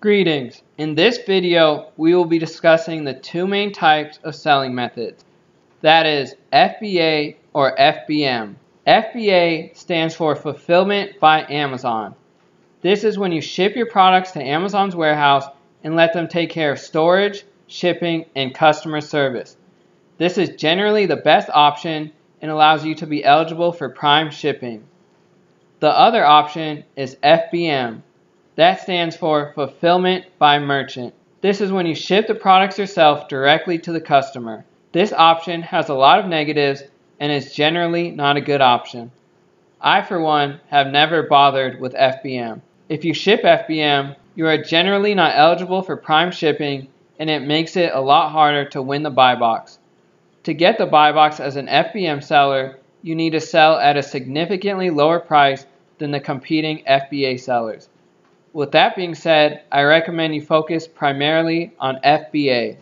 Greetings! In this video, we will be discussing the two main types of selling methods. That is FBA or FBM. FBA stands for Fulfillment by Amazon. This is when you ship your products to Amazon's warehouse and let them take care of storage, shipping, and customer service. This is generally the best option and allows you to be eligible for Prime shipping. The other option is FBM. That stands for Fulfillment by Merchant. This is when you ship the products yourself directly to the customer. This option has a lot of negatives and is generally not a good option. I, for one, have never bothered with FBM. If you ship FBM, you are generally not eligible for Prime shipping, and it makes it a lot harder to win the buy box. To get the buy box as an FBM seller, you need to sell at a significantly lower price than the competing FBA sellers. With that being said, I recommend you focus primarily on FBA.